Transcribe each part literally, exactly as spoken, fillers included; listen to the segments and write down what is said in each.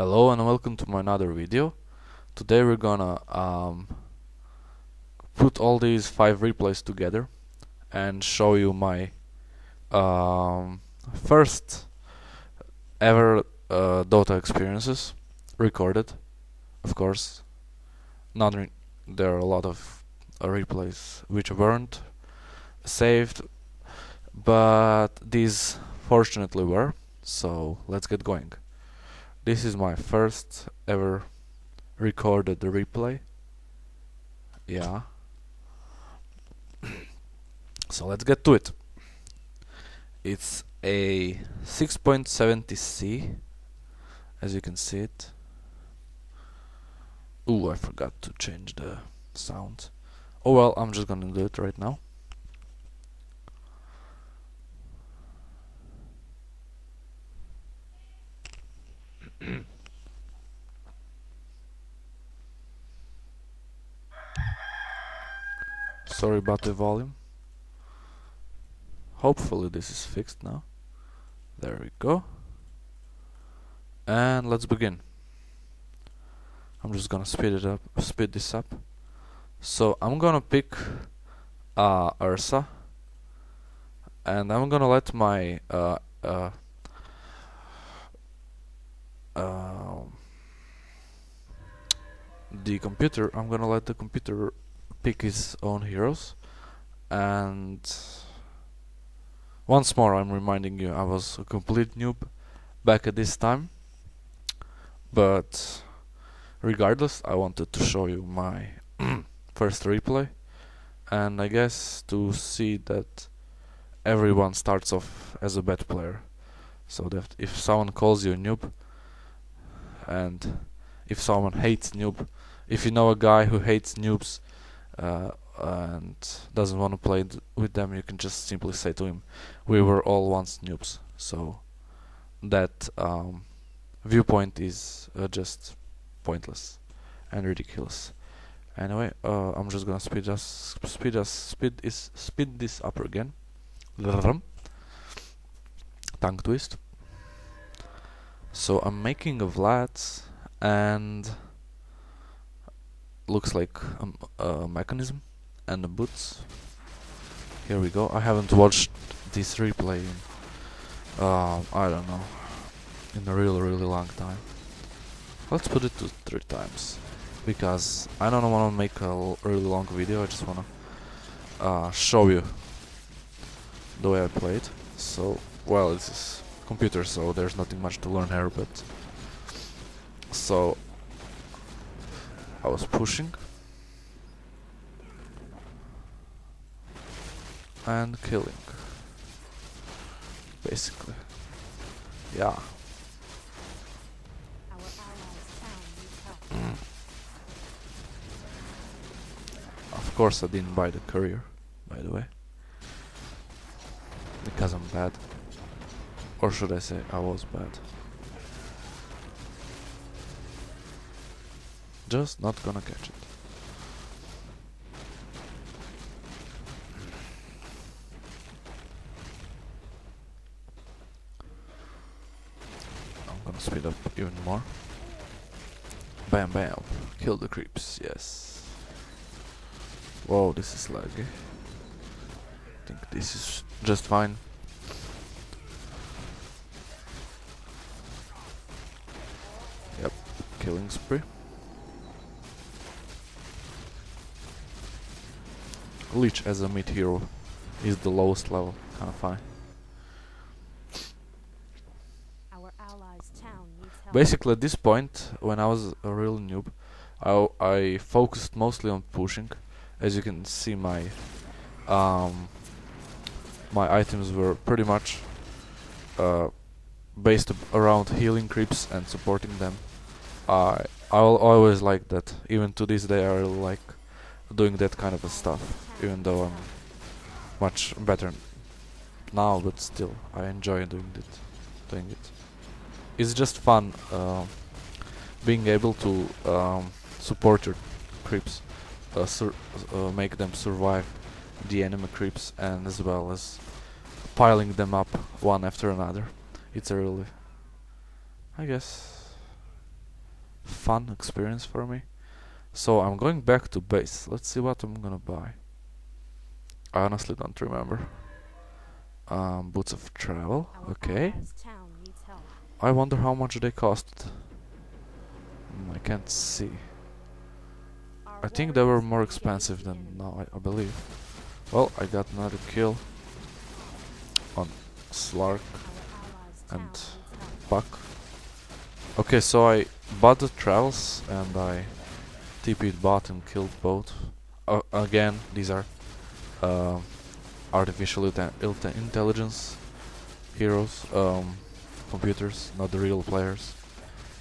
Hello and welcome to my another video. Today we're gonna um, put all these five replays together and show you my um, first ever uh, Dota experiences, recorded, of course. Not re there are a lot of uh, replays which weren't saved, but these fortunately were, so let's get going. This is my first ever recorded replay. Yeah. So let's get to it. It's a six point seventy C, as you can see it. Ooh, I forgot to change the sound. Oh well, I'm just gonna do it right now. Sorry about the volume. Hopefully this is fixed now. There we go. And let's begin. I'm just gonna speed it up, speed this up. So I'm gonna pick uh, Ursa, and I'm gonna let my uh, uh, uh, the computer. I'm gonna let the computer pick his own heroes. And once more, I'm reminding you, I was a complete noob back at this time, but regardless, I wanted to show you my first replay, and I guess to see that everyone starts off as a bad player, so that if someone calls you a noob, and if someone hates noob, if you know a guy who hates noobs Uh, and doesn't want to play th with them, you can just simply say to him, we were all once noobs. So that um, viewpoint is uh, just pointless and ridiculous. Anyway, uh, I'm just gonna speed us, speed us, speed is speed this up again. Tongue twist. So I'm making a Vlad, and looks like um, a mechanism and the boots. Here we go. I haven't watched this replay in, um, I don't know, in a really really long time. Let's put it to three times, because I don't want to make a really long video. I just want to uh, show you the way I played. So, well, this is computer, so there's nothing much to learn here, but so I was pushing and killing, basically. Yeah. Mm. Of course I didn't buy the courier, by the way, because I'm bad. Or should I say I was bad. Just not gonna catch it. I'm gonna speed up even more. Bam bam. Kill the creeps, yes. Whoa, this is laggy. I think this is just fine. Yep, killing spree. Leech as a mid hero is the lowest level, kind of fine. Our allies town needs help. Basically, at this point, when I was a real noob, I, I focused mostly on pushing. As you can see, my um, my items were pretty much uh, based around healing creeps and supporting them. I I will always like that. Even to this day, I really like doing that kind of a stuff, even though I'm much better now, but still I enjoy doing it. Doing it, it's just fun uh, being able to um, support your creeps, uh, sur uh, make them survive the enemy creeps, and as well as piling them up one after another. It's a really, I guess, fun experience for me. So I'm going back to base. Let's see what I'm gonna buy. I honestly don't remember. Um, boots of travel, okay. I wonder how much they cost. Mm, I can't see. I think they were more expensive than now, I, I believe. Well, I got another kill on Slark and Puck. Okay, so I bought the travels and I T P'd bot and killed both. Uh, again, these are uh, artificial intelligence heroes, um, computers, not the real players.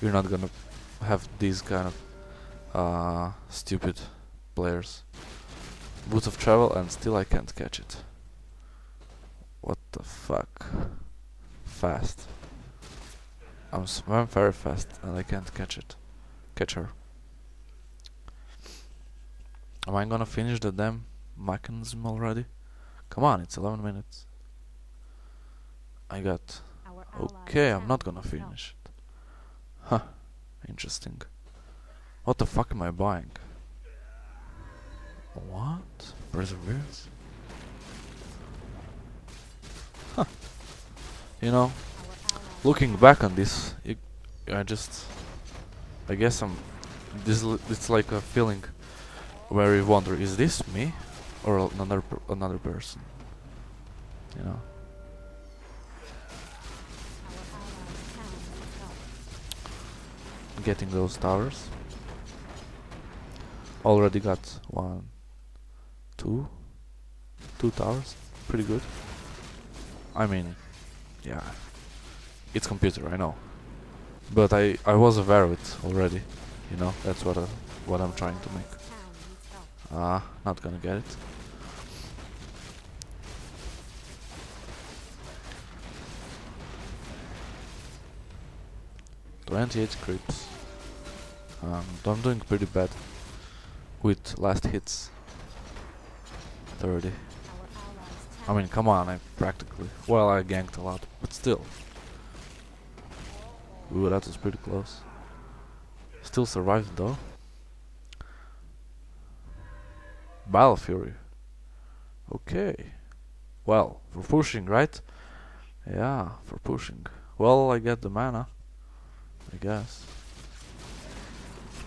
You're not gonna have these kind of uh stupid players. Boots of travel, and still I can't catch it. What the fuck? Fast. I'm, s I'm very fast and I can't catch it. Catch her. Am I gonna finish the damn mechanism already? Come on, it's eleven minutes. I got... Okay, I'm not gonna finish it. Huh. Interesting. What the fuck am I buying? What? Perseverance? Huh. You know, looking back on this, it, I just... I guess I'm... This l it's like a feeling where you wonder, is this me? Or another, per another person? You know? Getting those towers. Already got one, two, two towers. Pretty good. I mean, yeah, it's computer, I know, but I I was aware of it already. You know, that's what I, what I'm trying to make. Ah, uh, not gonna get it. twenty-eight creeps. Um, I'm doing pretty bad with last hits. thirty. I mean, come on, I practically... Well, I ganked a lot, but still. Ooh, that was pretty close. Still survived, though. Battle Fury. Okay. Well, for pushing, right? Yeah, for pushing. Well, I get the mana, I guess.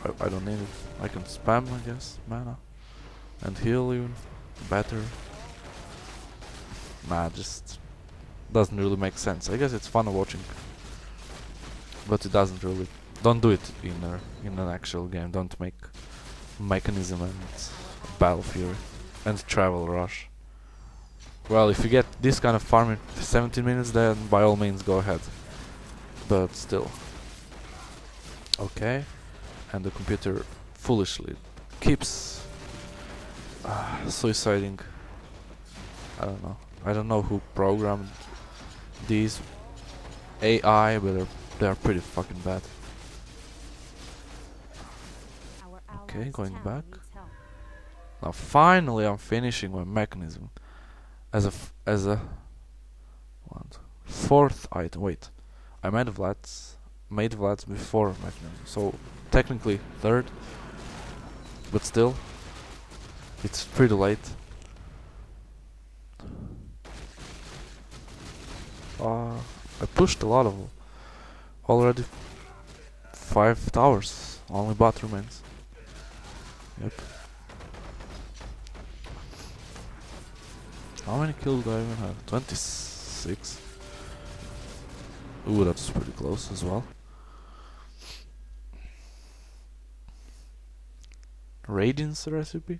I, I don't need it. I can spam, I guess, mana. And heal even better. Nah, just doesn't really make sense. I guess it's fun watching, but it doesn't really. Don't do it in a, in an actual game. Don't make mechanism and battle fury and travel rush. Well, if you get this kind of farm in seventeen minutes, then by all means go ahead. But still. Okay, and the computer foolishly keeps uh, suiciding. I don't know. I don't know who programmed these A I, but they're, they're pretty fucking bad. Okay, going back. Now finally, I'm finishing my mechanism as a f as a one fourth item. Wait, I made Vlad's. Made Vlad before mechanism, so technically third, but still, it's pretty late. Uh, I pushed a lot of already five towers, only bot remains. Yep. How many kills do I even have? twenty-six. Ooh, that's pretty close as well. Radiance recipe?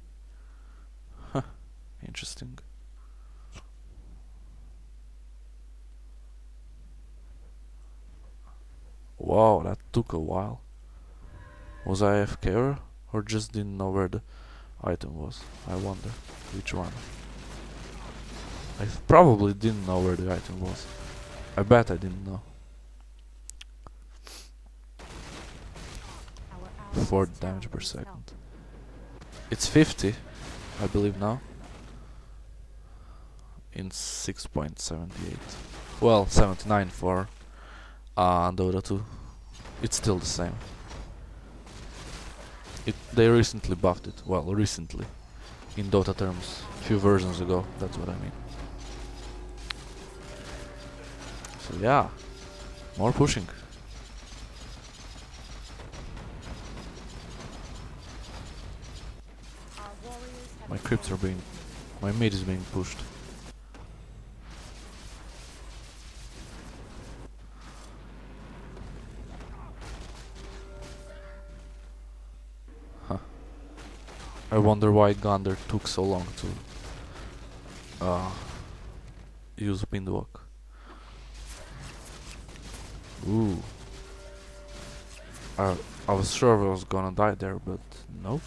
Huh, interesting. Wow, that took a while. Was I A F K or just didn't know where the item was? I wonder which one. I probably didn't know where the item was. I bet I didn't know. four damage per second. It's fifty, I believe now, in six point seven eight. Well, seventy-nine for uh, Dota two. It's still the same. It, they recently buffed it. Well, recently. In Dota terms. A few versions ago, that's what I mean. So yeah. More pushing. My creeps are being... my mid is being pushed. Huh. I wonder why Gander took so long to uh, use Pindwalk. Ooh. I, I was sure I was gonna die there, but nope.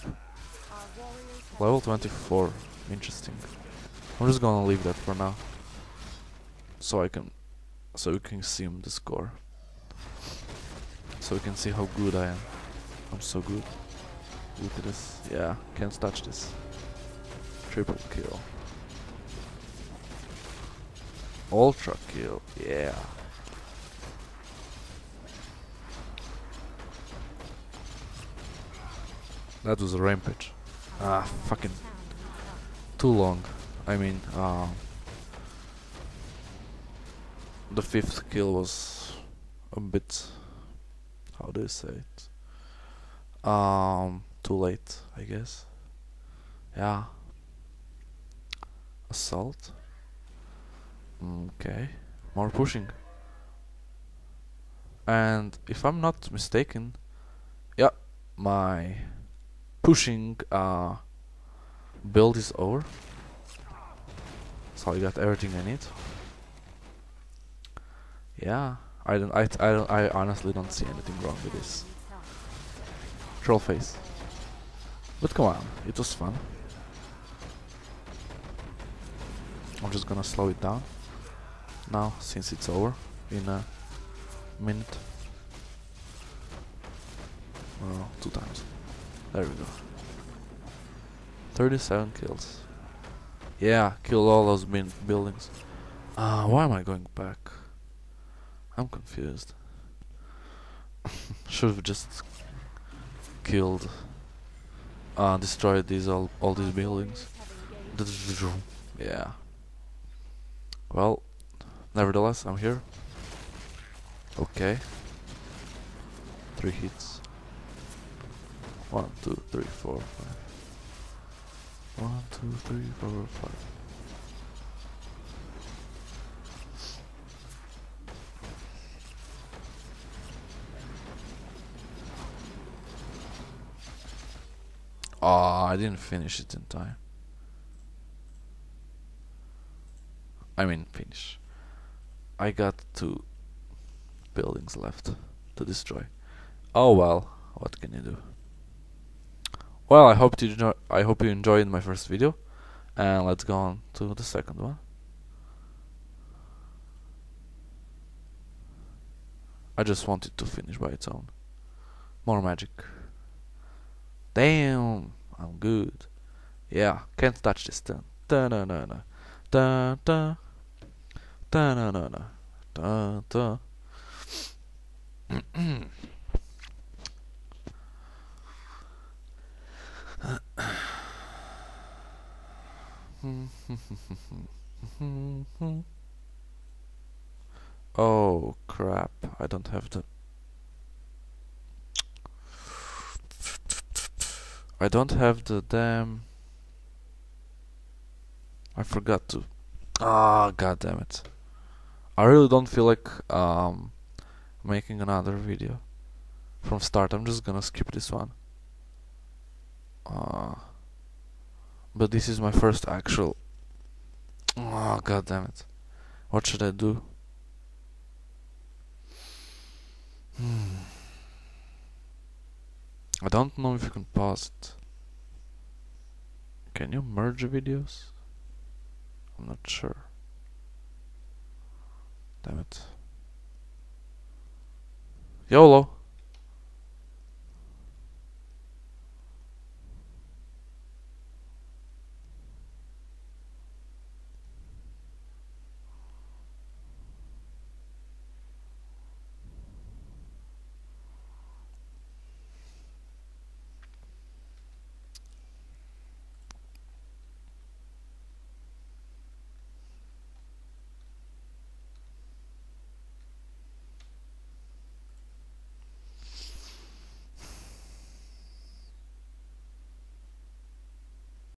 Level twenty-four. Interesting. I'm just gonna leave that for now. So I can... so you can see the score. So you can see how good I am. I'm so good. Look at this. Yeah, can't touch this. Triple kill. Ultra kill. Yeah. That was a rampage. Ah, fucking... too long. I mean, uh, the fifth kill was a bit... how do you say it? Um, too late, I guess. Yeah. Assault. Okay. More pushing. And if I'm not mistaken... yeah, my... pushing uh, build is over, so I got everything I need. Yeah, I don't, I, I don't, I honestly don't see anything wrong with this troll face. But come on, it was fun. I'm just gonna slow it down now since it's over in a minute. Oh, two times. There we go. thirty-seven kills. Yeah, kill all those bin buildings. Ah, uh, why am I going back? I'm confused. Should have just killed, uh, destroyed these all all these buildings. Yeah. Well, nevertheless, I'm here. Okay. Three hits. One, two, three, four, five. One, two, three, four, five. Ah, oh, I didn't finish it in time. I mean, finish. I got two buildings left to destroy. Oh well, what can you do? Well, I hope you I hope you enjoyed my first video, and let's go on to the second one. I just wanted to finish by its own. More magic. Damn, I'm good. Yeah, can't touch this. Dun dun dun dun dun dun dun dun dun dun dun. Oh crap, I don't have the I don't have the damn I forgot to ah, god damn it. I really don't feel like um making another video from start. I'm just gonna skip this one. Uh, but this is my first actual. Oh god damn it! What should I do? Hmm. I don't know if you can pause it. Can you merge videos? I'm not sure. Damn it! YOLO.